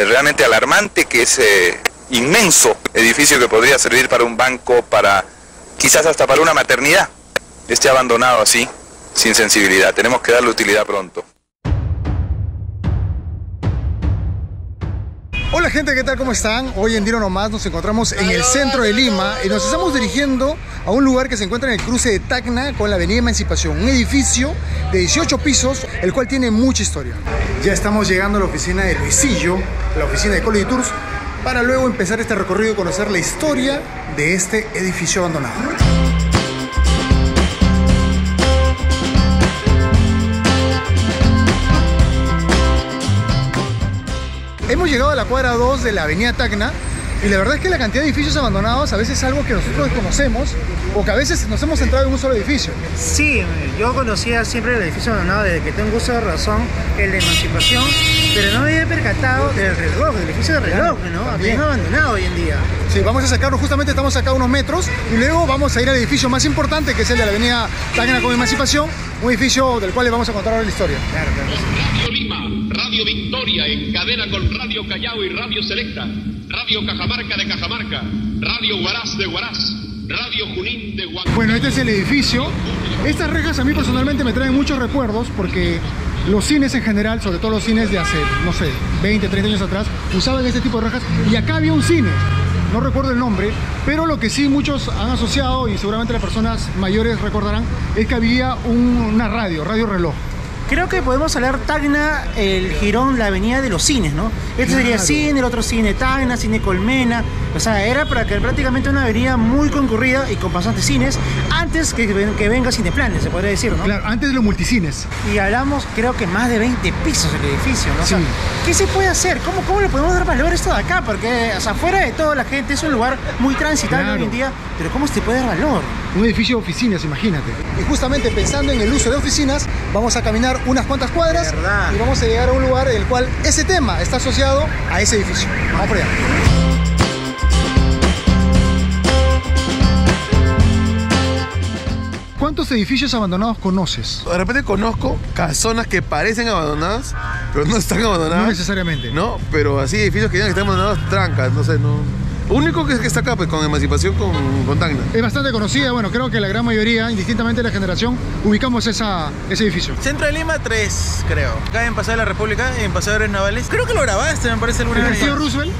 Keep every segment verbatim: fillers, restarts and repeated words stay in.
eh, realmente alarmante, que es eh, inmenso edificio que podría servir para un banco, para quizás hasta para una maternidad, esté abandonado así, sin sensibilidad. Tenemos que darle utilidad pronto. Hola gente, ¿qué tal? ¿Cómo están? Hoy en Dilo Nomás nos encontramos en el centro de Lima y nos estamos dirigiendo a un lugar que se encuentra en el cruce de Tacna con la avenida Emancipación, un edificio de dieciocho pisos, el cual tiene mucha historia. Ya estamos llegando a la oficina de Luisillo, la oficina de Coli Tours, para luego empezar este recorrido y conocer la historia de este edificio abandonado. Hemos llegado a la cuadra dos de la avenida Tacna y la verdad es que la cantidad de edificios abandonados a veces es algo que nosotros desconocemos o que a veces nos hemos centrado en un solo edificio. Sí, yo conocía siempre el edificio abandonado desde que tengo uso de razón, el de Emancipación, pero no me había percatado del reloj, del edificio de reloj, ¿no? También es abandonado hoy en día. Sí, vamos a sacarnos, justamente estamos acá unos metros y luego vamos a ir al edificio más importante, que es el de la avenida Tacna con Emancipación, un edificio del cual les vamos a contar ahora la historia. Claro, claro. Radio Victoria en cadena con Radio Callao y Radio Selecta, Radio Cajamarca de Cajamarca, Radio Huaraz de Huaraz, Radio Junín de Huaraz. Bueno, este es el edificio. Estas rejas a mí personalmente me traen muchos recuerdos porque los cines en general, sobre todo los cines de hace, no sé, veinte, treinta años atrás, usaban este tipo de rejas y acá había un cine. No recuerdo el nombre, pero lo que sí muchos han asociado y seguramente las personas mayores recordarán es que había un, una radio, Radio Reloj. Creo que podemos hablar Tacna, el Girón, la avenida de los cines, ¿no? Este claro. Sería cine, el otro cine Tacna, cine Colmena. O sea, era para que prácticamente una avenida muy concurrida y con bastantes cines, antes que, que venga Cineplanes, se podría decir, ¿no? Claro, antes de los multicines. Y hablamos, creo que más de veinte pisos el edificio, ¿no? O sea, sí. ¿Qué se puede hacer? ¿Cómo, ¿Cómo le podemos dar valor a esto de acá? Porque, o sea, fuera de todo, la gente es un lugar muy transitable claro. Hoy en día, pero ¿cómo se puede dar valor? Un edificio de oficinas, imagínate. Y justamente pensando en el uso de oficinas, vamos a caminar unas cuantas cuadras y vamos a llegar a un lugar en el cual ese tema está asociado a ese edificio. Vamos por allá. ¿Cuántos edificios abandonados conoces? De repente conozco casonas que parecen abandonadas, pero no están abandonadas. No necesariamente. No, pero así edificios que digan que están abandonados, trancas, no sé, no... Único que es que está acá, pues, con Emancipación, con, con Tacna. Es bastante conocida, bueno, creo que la gran mayoría, indistintamente de la generación, ubicamos esa, ese edificio. Centro de Lima, tres, creo. Acá en Paseo de la República, en Paseadores Navales. Creo que lo grabaste, me parece, alguna vez. ¿El Castillo Roosevelt?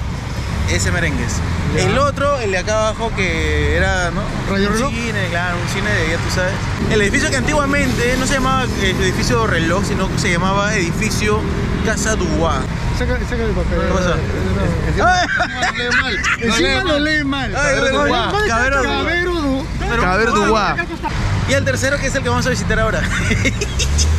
Ese Merengues. Ya. El otro, el de acá abajo, que era, ¿no? ¿Radio Reloj? Un cine, claro, un cine de, ya tú sabes. El edificio que antiguamente no se llamaba Edificio Reloj, sino que se llamaba Edificio Casa Duá. Saca, saca el papel. ¿Qué pasó? Encima lo lee mal. Cabero Duá. Y el tercero, que es el que vamos a visitar ahora.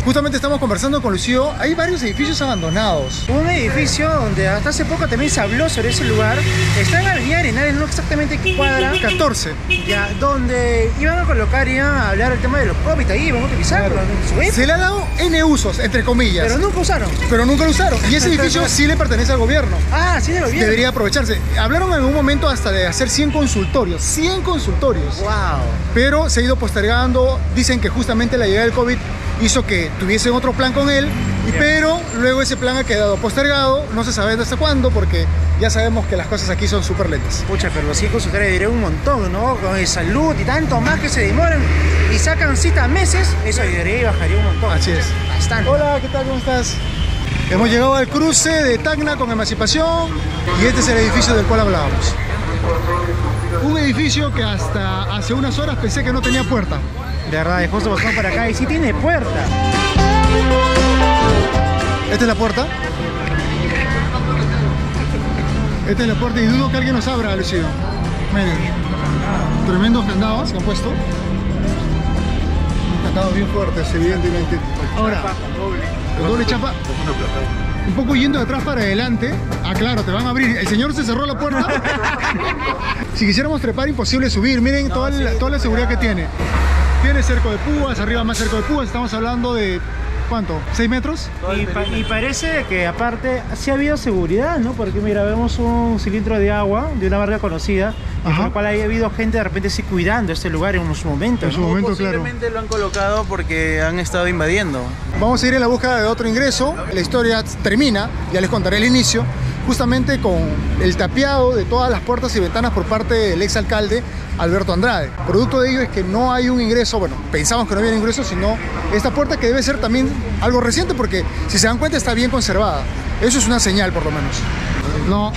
Justamente estamos conversando con Lucio. Hay varios edificios abandonados. Un edificio donde hasta hace poco también se habló sobre ese lugar. Está en la avenida Arenales, no exactamente qué cuadra. catorce. Ya, donde iban a colocar, iban a hablar el tema de los COVID ahí, iban a utilizarlo. Claro. Se le ha dado N usos, entre comillas. Pero nunca usaron. Pero nunca lo usaron. Y ese edificio sí le pertenece al gobierno. Ah, sí, del gobierno. Debería aprovecharse. Hablaron en algún momento hasta de hacer cien consultorios. cien consultorios. Wow. Pero se ha ido postergando. Dicen que justamente la llegada del COVID hizo que tuviesen otro plan con él, y, pero luego ese plan ha quedado postergado, no se sabe hasta cuándo, porque ya sabemos que las cosas aquí son súper lentas. Pucha, pero los hijos ustedes dirán un montón, ¿no? Con el salud y tanto más que se demoran y sacan cita meses, eso ayudaría y bajaría un montón. Así es. Bastante. Hola, ¿qué tal? ¿Cómo estás? Hemos llegado al cruce de Tacna con Emancipación y este es el edificio del cual hablábamos. Un edificio que hasta hace unas horas pensé que no tenía puerta. De verdad, justo pasamos para acá y sí tiene puerta. ¿Esta es la puerta? Esta es la puerta y dudo que alguien nos abra, Lucido. Miren, tremendos candados que han puesto. Candados bien fuertes, evidentemente. Ahora, el doble chapa. Un poco yendo de atrás para adelante. Ah, claro, te van a abrir. El señor se cerró la puerta. Si quisiéramos trepar, imposible subir. Miren no, toda, sí, la, toda la seguridad que tiene. Tiene cerco de púas, arriba más cerco de púas, estamos hablando de, ¿cuánto? ¿seis metros? Y, pa y parece que aparte sí ha habido seguridad, ¿no? Porque mira, vemos un cilindro de agua de una marca conocida, por lo cual ha habido gente de repente sí cuidando este lugar en unos momentos. En su momento, ¿no? Posiblemente, claro, lo han colocado porque han estado invadiendo. Vamos a ir en la búsqueda de otro ingreso, la historia termina, ya les contaré el inicio, justamente con el tapiado de todas las puertas y ventanas por parte del exalcalde Alberto Andrade. Producto de ello es que no hay un ingreso, bueno, pensamos que no había ingreso, sino esta puerta que debe ser también algo reciente, porque si se dan cuenta está bien conservada. Eso es una señal, por lo menos. No,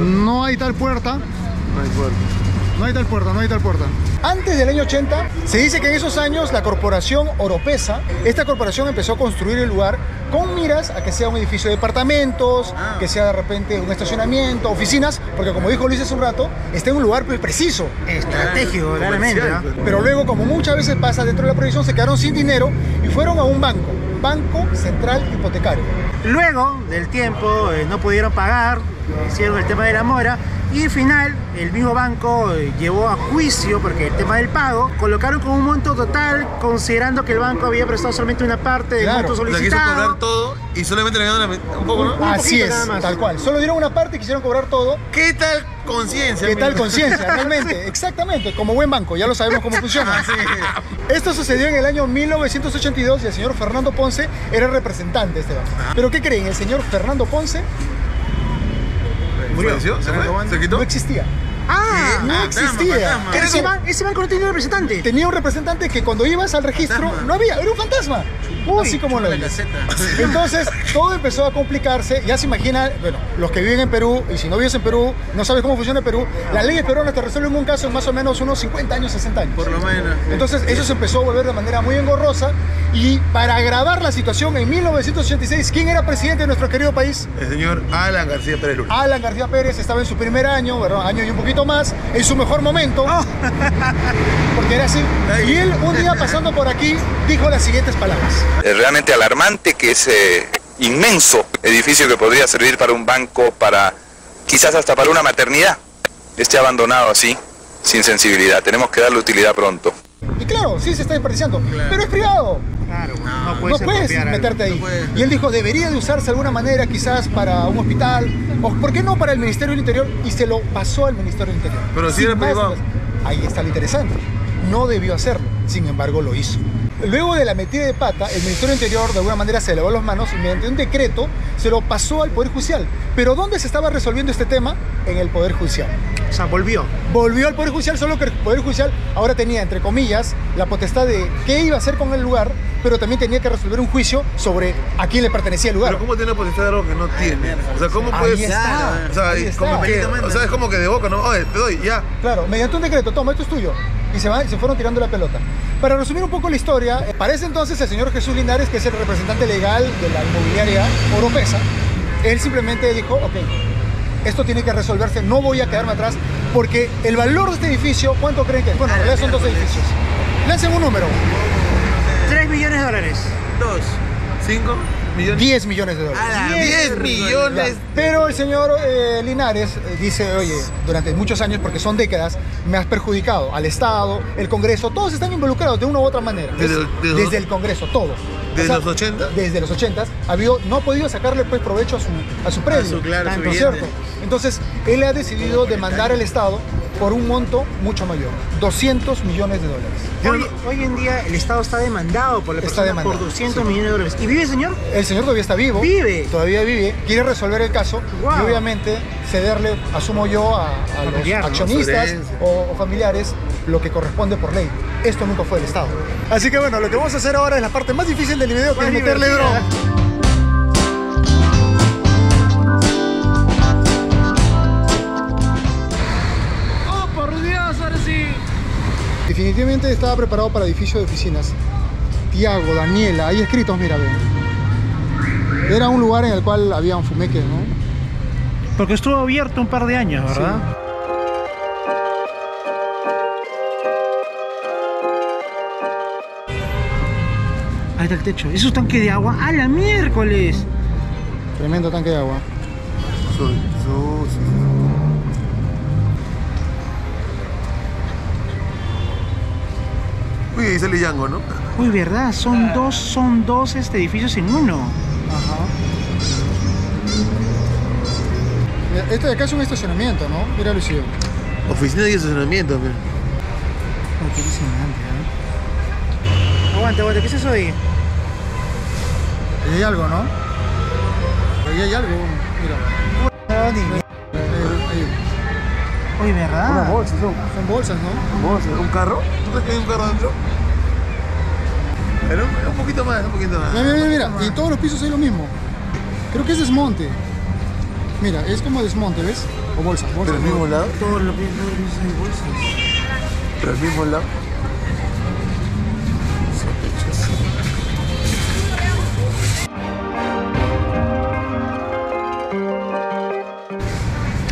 no hay tal puerta. No hay puerta. No hay tal puerta, no hay tal puerta. Antes del año ochenta, se dice que en esos años la Corporación Oropesa, esta corporación empezó a construir el lugar con miras a que sea un edificio de departamentos, que sea de repente un estacionamiento, oficinas, porque como dijo Luis hace un rato, está en un lugar pues preciso. Estratégico, realmente. Pero luego, como muchas veces pasa dentro de la proyección, se quedaron sin dinero y fueron a un banco, Banco Central Hipotecario. Luego del tiempo eh, no pudieron pagar, hicieron el tema de la mora y al final el mismo banco eh, llevó a juicio porque el tema del pago colocaron con un monto total, considerando que el banco había prestado solamente una parte del claro, monto solicitado. Quiso cobrar todo y solamente le dieron un poco, ¿no? Un Así es, nada más. Tal cual. Solo dieron una parte y quisieron cobrar todo. ¿Qué tal conciencia? ¿Qué amigo? Tal conciencia? Realmente, exactamente, como buen banco, ya lo sabemos cómo funciona. Así es. Esto sucedió en el año mil novecientos ochenta y dos y el señor Fernando Ponce era el representante de este banco. Ah. Pero ¿qué creen? El señor Fernando Ponce murió. ¿Se, ¿Se, fue? ¿Se quitó? No existía. Ah, no existía. Ese banco, ese banco no tenía un representante. Tenía un representante que cuando ibas al registro no había, era un fantasma. Uy, así como lo ves. Entonces todo empezó a complicarse. Ya se imaginan, bueno, los que viven en Perú, y si no vives en Perú, no sabes cómo funciona Perú. Las leyes peruanas te resuelven un caso en más o menos unos cincuenta años, sesenta años. Por lo menos. Entonces eso se empezó a volver de manera muy engorrosa. Y para agravar la situación, en mil novecientos ochenta y seis, ¿quién era presidente de nuestro querido país? El señor Alan García Pérez. Alan García Pérez estaba en su primer año, ¿verdad? Año y un poquito más, en su mejor momento, oh. Porque era así, y él un día pasando por aquí dijo las siguientes palabras: es realmente alarmante que ese inmenso edificio que podría servir para un banco, para quizás hasta para una maternidad, esté abandonado así, sin sensibilidad. Tenemos que darle utilidad pronto. Y claro, sí se está desperdiciando, claro. Pero es privado. Claro, no, no puedes, no puedes meterte ahí. No puedes. Y él dijo, debería de usarse de alguna manera, quizás para un hospital, o por qué no para el Ministerio del Interior, y se lo pasó al Ministerio del Interior. Pero sí era privado. Ahí está lo interesante. No debió hacerlo, sin embargo lo hizo. Luego de la metida de pata, el Ministerio del Interior de alguna manera se lavó las manos y mediante un decreto se lo pasó al Poder Judicial. Pero ¿dónde se estaba resolviendo este tema? En el Poder Judicial. O sea, volvió. Volvió al Poder Judicial, solo que el Poder Judicial ahora tenía, entre comillas, la potestad de qué iba a hacer con el lugar, pero también tenía que resolver un juicio sobre a quién le pertenecía el lugar. Pero ¿cómo tiene la potestad de algo que no tiene? O sea, ¿cómo puedes...? Ahí está. O sea, ahí está. Como que, o sea, es como que de boca, ¿no? Oye, te doy, ya. Claro, mediante un decreto, toma, esto es tuyo. Y se, van, se fueron tirando la pelota. Para resumir un poco la historia, parece entonces el señor Jesús Linares, que es el representante legal de la inmobiliaria Oropesa, él simplemente dijo, ok, esto tiene que resolverse, no voy a quedarme atrás, porque el valor de este edificio, ¿cuánto creen que es? Bueno, en realidad son dos edificios. Lancen un número. tres millones de dólares. Dos. Cinco. ¿Millones? diez millones de dólares. diez millones. Pero el señor eh, Linares eh, dice, oye, durante muchos años, porque son décadas, me has perjudicado al Estado, el Congreso, todos están involucrados de una u otra manera. Desde, desde, desde el Congreso, todos. ¿Desde o sea, los ochenta? Desde los ochenta, no ha podido sacarle pues provecho a su, a su predio. A su, claro, tanto, su ¿cierto? Entonces, él ha decidido demandar al Estado por un monto mucho mayor, doscientos millones de dólares. Hoy, hoy en día el Estado está demandado por la persona por doscientos millones de dólares. ¿Y vive el señor? El señor todavía está vivo. Vive. Todavía vive. Quiere resolver el caso, wow. Y obviamente cederle, asumo yo, a, a familiar, los accionistas, ¿no? o, o familiares lo que corresponde por ley. Esto nunca fue el Estado. Así que bueno, lo que vamos a hacer ahora es la parte más difícil del video, que es meterle broma. Definitivamente estaba preparado para edificio de oficinas. Tiago, Daniela, ahí escritos, mira, ven. Era un lugar en el cual había un fumeque, ¿no? Porque estuvo abierto un par de años, ¿verdad? Sí. Ahí está el techo. ¿Eso es tanque de agua? ¡A la miércoles! Tremendo tanque de agua. Soy, soy, soy. Uy, ahí sale Django, ¿no? Uy, verdad, son dos, son dos este, edificios en uno. Ajá. Este de acá es un estacionamiento, ¿no? Mira, Luisillo. Oficina y estacionamiento, mira. Oh, qué impresionante, ¿eh? Aguanta, aguanta, ¿qué es eso ahí? Ahí hay algo, ¿no? Ahí hay algo, mira. veo ni... Oye, ¿verdad? Unas bolsas, ¿no? Son bolsas, ¿no? Bolsas. ¿Un carro? ¿Tú crees que hay un carro dentro? Pero un poquito más, un poquito más. Mira, mira, mira. Y en todos los pisos hay lo mismo. Creo que es desmonte. Mira, es como desmonte, ¿ves? O bolsas, bolsas. ¿Pero el mismo lado? Todos los pisos hay bolsas. ¿Pero el mismo lado?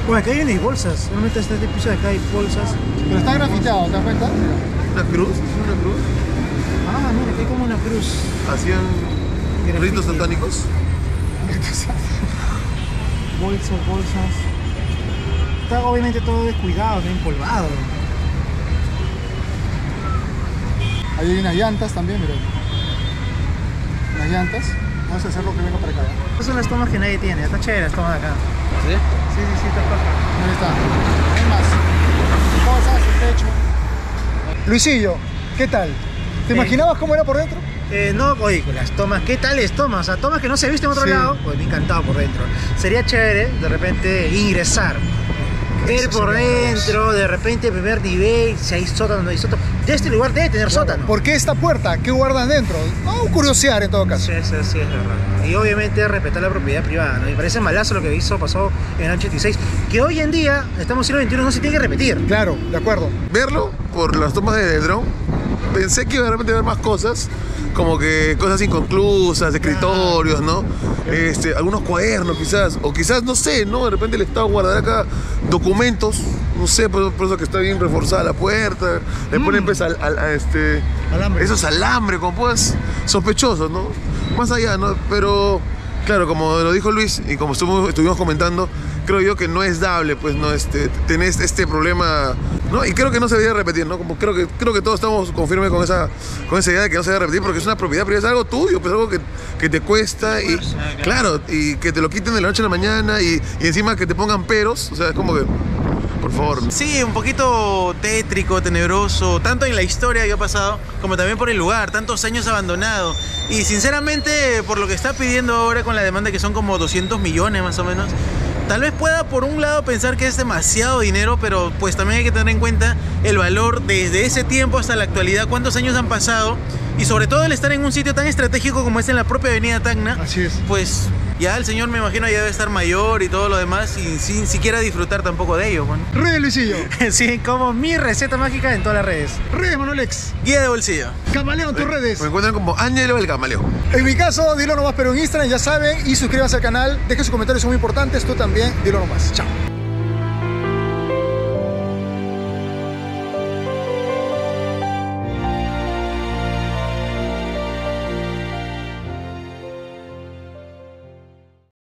Bueno, acá hay unas bolsas, normalmente está este piso de acá hay bolsas. Pero está grafiteado, ¿te das cuenta? ¿Una cruz? ¿Es una cruz? Ah, mira, aquí hay como una cruz. ¿Hacían grafite. Ritos satánicos? Bolsas, bolsas. Está obviamente todo descuidado, está empolvado. Ahí hay unas llantas también, mira. Unas llantas. Vamos a hacer lo primero para acá. Estas son las tomas que nadie tiene, está chévere las tomas de acá. ¿Sí? Sí, sí, sí, está perfecto. Ahí está. Hay más. Cosas, el techo. Luisillo, ¿qué tal? ¿Te eh, imaginabas cómo era por dentro? Eh, no, oye, con las tomas, ¿qué tal es tomas? O sea, tomas que no se viste en otro sí. lado. Pues me encantado por dentro. Sería chévere, de repente, ingresar. Ver por dentro, de repente, primer nivel, si hay sótano, no hay sótano. De este lugar debe tener sótano. ¿Por qué esta puerta? ¿Qué guardan dentro? Vamos a curiosear en todo caso. Sí, sí, sí, es verdad. Y obviamente respetar la propiedad privada, ¿no? Y parece malazo lo que hizo, pasó en el ochenta y seis, que hoy en día, estamos en el siglo veintiuno, no se tiene que repetir. Claro, de acuerdo. Verlo por las tomas de dron, pensé que iba a de repente ver más cosas, como que cosas inconclusas, escritorios, ¿no? Este, algunos cuadernos quizás, o quizás, no sé, ¿no? De repente el Estado guardará acá documentos, no sé, por, por eso que está bien reforzada la puerta, le mm. ponen pues al, al, a este, alambre. Esos alambres, como pues, sospechosos, ¿no? Más allá, ¿no? Pero, claro, como lo dijo Luis, y como estuvimos, estuvimos comentando, creo yo que no es dable, pues, ¿no? Este, tener este problema, ¿no? Y creo que no se debería repetir, ¿no? Como creo que, creo que todos estamos conformes con esa, con esa idea de que no se debería repetir, porque es una propiedad privada, es algo tuyo, pues algo que, que te cuesta, y claro, y que te lo quiten de la noche a la mañana, y, y encima que te pongan peros, o sea, es como que... Por favor. Sí, un poquito tétrico, tenebroso, tanto en la historia que ha pasado, como también por el lugar, tantos años abandonado. Y sinceramente, por lo que está pidiendo ahora con la demanda, que son como doscientos millones más o menos, tal vez pueda por un lado pensar que es demasiado dinero, pero pues también hay que tener en cuenta el valor desde ese tiempo hasta la actualidad, cuántos años han pasado, y sobre todo el estar en un sitio tan estratégico como es en la propia avenida Tacna. Así es. Pues... ya el señor, me imagino, ya debe estar mayor y todo lo demás, y sin siquiera disfrutar tampoco de ello, bueno. Redes Luisillo. Sí, como mi receta mágica en todas las redes. Redes Manolex. Guía de bolsillo. Camaleón, tus redes. Me encuentran como Ángelo el Camaleón. En mi caso, Dilo Nomás, pero en Instagram, ya saben, y suscríbanse al canal. Dejen sus comentarios, son muy importantes. Tú también, Dilo Nomás. Chao.